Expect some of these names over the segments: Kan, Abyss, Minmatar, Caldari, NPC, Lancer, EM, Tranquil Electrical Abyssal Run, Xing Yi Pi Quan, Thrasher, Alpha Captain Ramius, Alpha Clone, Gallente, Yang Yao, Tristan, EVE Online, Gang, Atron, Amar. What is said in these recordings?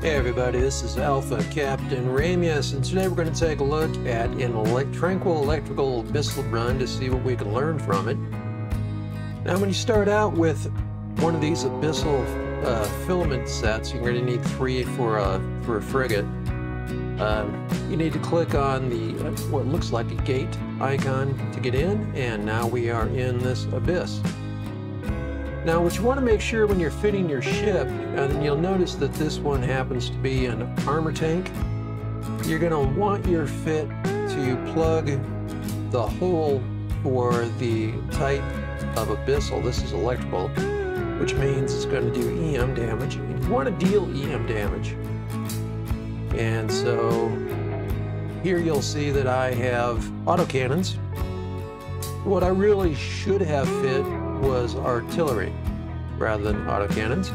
Hey everybody, this is Alpha Captain Ramius, and today we're going to take a look at an Tranquil Electrical Abyssal Run to see what we can learn from it. Now when you start out with one of these Abyssal filament sets, you're going to need three for a frigate. You need to click on the what looks like a gate icon to get in, and now we are in this abyss. Now what you want to make sure when you're fitting your ship, and you'll notice that this one happens to be an armor tank, you're going to want your fit to plug the hole for the type of abyssal. This is electrical, which means it's going to do EM damage. You want to deal EM damage. And so here you'll see that I have autocannons. What I really should have fit was artillery rather than autocannons,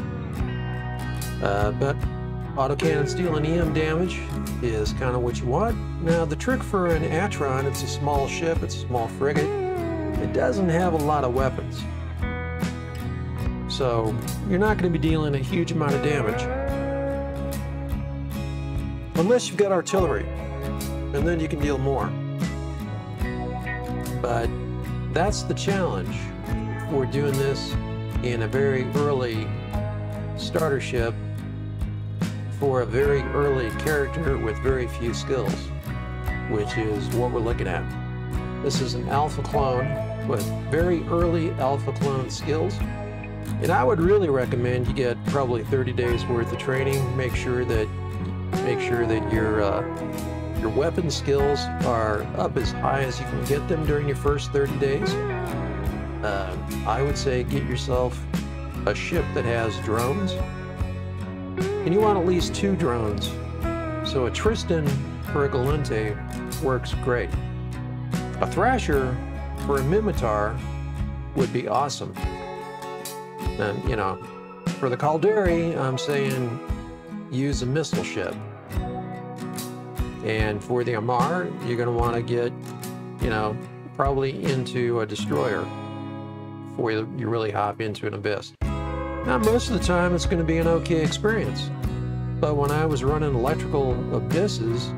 but autocannons dealing EM damage is kind of what you want. Now the trick for an Atron, it's a small ship, it's a small frigate, it doesn't have a lot of weapons, so you're not going to be dealing a huge amount of damage unless you've got artillery, and then you can deal more. But that's the challenge. We're doing this in a very early starter ship for a very early character with very few skills, which is what we're looking at. This is an alpha clone with very early alpha clone skills, and I would really recommend you get probably 30 days worth of training. Make sure that your weapon skills are up as high as you can get them during your first 30 days. I would say get yourself a ship that has drones, and you want at least 2 drones. So a Tristan for a Gallente works great. A Thrasher for a Minmatar would be awesome. And you know, for the Caldari, I'm saying use a missile ship. And for the Amar, you're going to want to get, you know, probably into a destroyer before you really hop into an abyss. Now most of the time it's going to be an okay experience, but when I was running electrical abysses,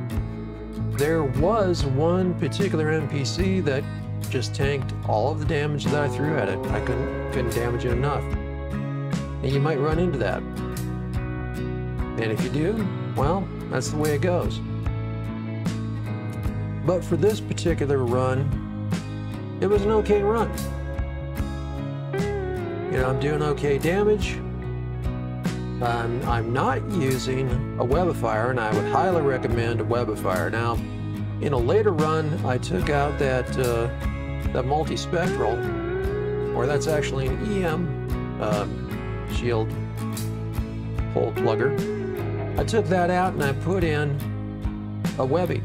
there was one particular NPC that just tanked all of the damage that I threw at it. I couldn't damage it enough, and you might run into that, and if you do, well, that's the way it goes. But for this particular run, it was an okay run. You know, I'm doing okay damage. I'm not using a web of fire, and I would highly recommend a web of fire. Now, in a later run, I took out that multispectral, or that's actually an EM shield hole plugger. I took that out and I put in a Webby,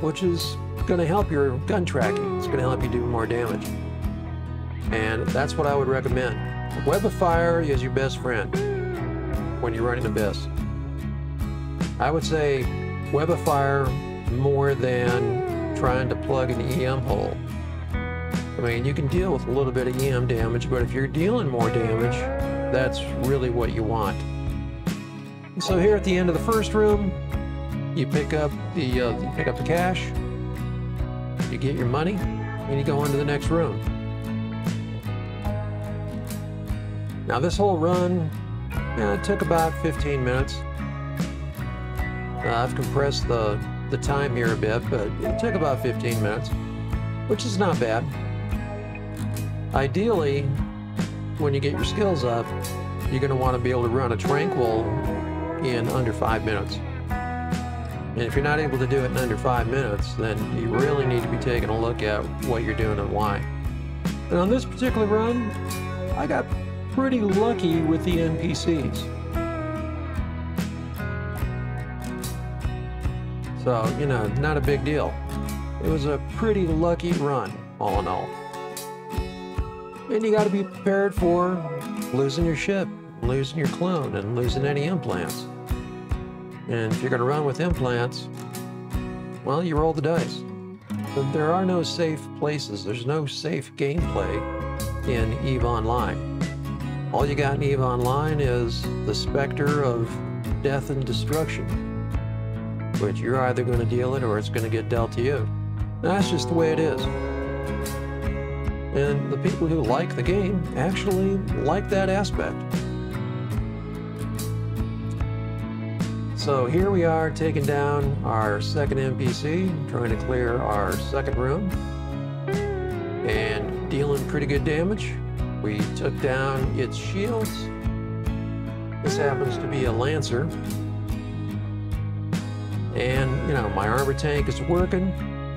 which is going to help your gun tracking. It's going to help you do more damage. And that's what I would recommend. Web of fire is your best friend when you're running abyss. I would say web of fire more than trying to plug an EM hole. I mean, you can deal with a little bit of EM damage, but if you're dealing more damage, that's really what you want. And so here at the end of the first room, you pick up the cash, you get your money, and you go on to the next room. Now this whole run, it took about 15 minutes. I've compressed the time here a bit, but it took about 15 minutes, which is not bad. Ideally, when you get your skills up, you're going to want to be able to run a Tranquil in under 5 minutes. And if you're not able to do it in under 5 minutes, then you really need to be taking a look at what you're doing and why. And on this particular run, I got pretty lucky with the NPCs. So, you know, not a big deal. It was a pretty lucky run, all in all. And you got to be prepared for losing your ship, losing your clone, and losing any implants. And if you're going to run with implants, well, you roll the dice. But there are no safe places. There's no safe gameplay in EVE Online. All you got in EVE Online is the specter of death and destruction, which you're either going to deal it or it's going to get dealt to you. That's just the way it is. And the people who like the game actually like that aspect. So here we are taking down our second NPC, trying to clear our second room, and dealing pretty good damage. We took down its shields. This happens to be a Lancer. And, you know, my armor tank is working.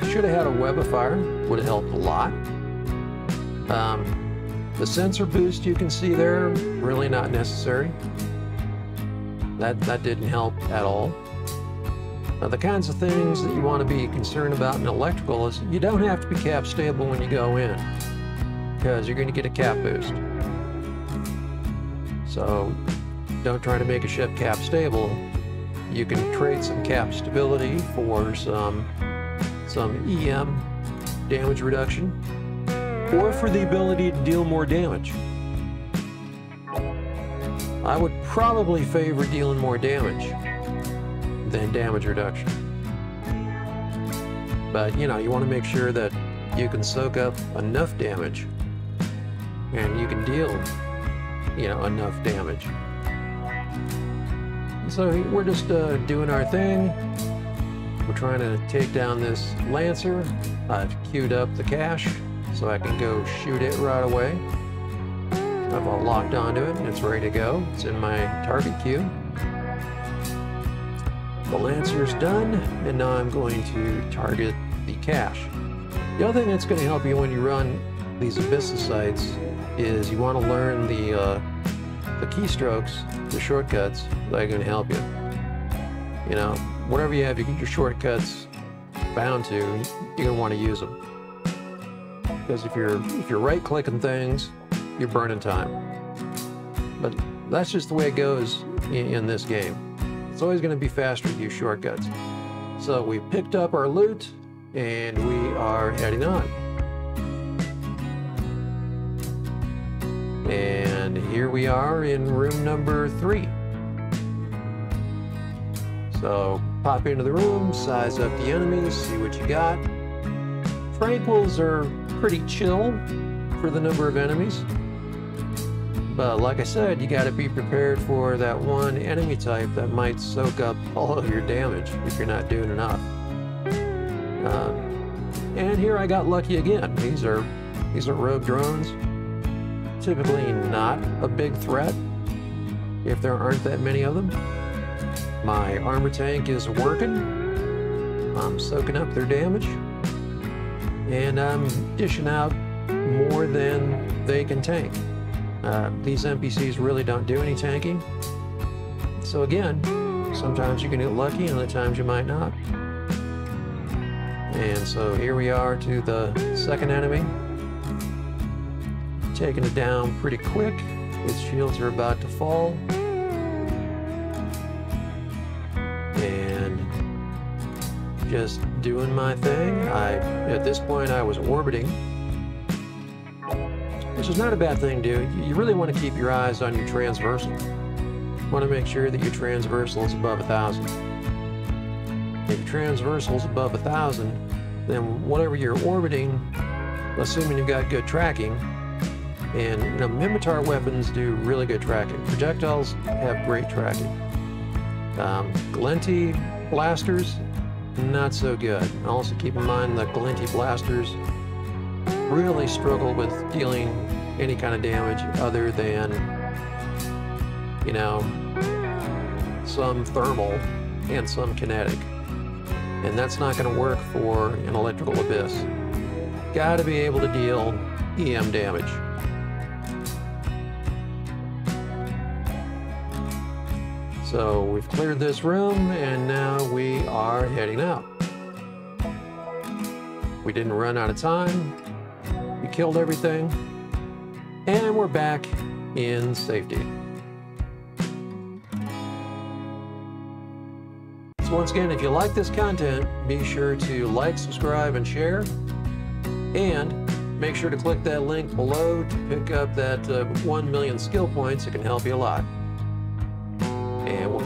Should have had a web of fire, would have helped a lot. The sensor boost you can see there, really not necessary. That didn't help at all. Now, the kinds of things that you want to be concerned about in electrical is you don't have to be cap stable when you go in, because you're going to get a cap boost. So don't try to make a ship cap stable. You can trade some cap stability for some EM damage reduction, or for the ability to deal more damage. I would probably favor dealing more damage than damage reduction. But, you know, you want to make sure that you can soak up enough damage and you can deal, you know, enough damage. So we're just doing our thing. We're trying to take down this Lancer. I've queued up the cache so I can go shoot it right away. I've all locked onto it and it's ready to go. It's in my target queue. The Lancer's done, and now I'm going to target the cache. The other thing that's going to help you when you run these Abyss sites is you want to learn the keystrokes, the shortcuts that are going to help you. You know, whatever you have, you get your shortcuts bound to, you're going to want to use them. Because if you're right-clicking things, you're burning time. But that's just the way it goes in this game. It's always going to be faster to use shortcuts. So we picked up our loot and we are heading on. And here we are in room number 3. So pop into the room, size up the enemies, see what you got. Tranquils are pretty chill for the number of enemies. But like I said, you got to be prepared for that one enemy type that might soak up all of your damage if you're not doing enough. And here I got lucky again. These are rogue drones. Typically not a big threat if there aren't that many of them. My armor tank is working. I'm soaking up their damage. And I'm dishing out more than they can tank. These NPCs really don't do any tanking. So again, sometimes you can get lucky and other times you might not. And so here we are to the second enemy. Taking it down pretty quick. Its shields are about to fall. And just doing my thing. At this point I was orbiting, which is not a bad thing to do. You really want to keep your eyes on your transversal. You want to make sure that your transversal is above 1,000. If your transversal is above 1,000, then whatever you're orbiting, assuming you've got good tracking, and you know, Minmatar weapons do really good tracking. Projectiles have great tracking. Gallente blasters, not so good. Also keep in mind that Gallente blasters really struggle with dealing any kind of damage other than, you know, some thermal and some kinetic. And that's not going to work for an electrical abyss. Got to be able to deal EM damage. So we've cleared this room and now we are heading out. We didn't run out of time. We killed everything, and we're back in safety. So once again, if you like this content, be sure to like, subscribe, and share. And Make sure to click that link below to pick up that 1,000,000 skill points. It can help you a lot. And we'll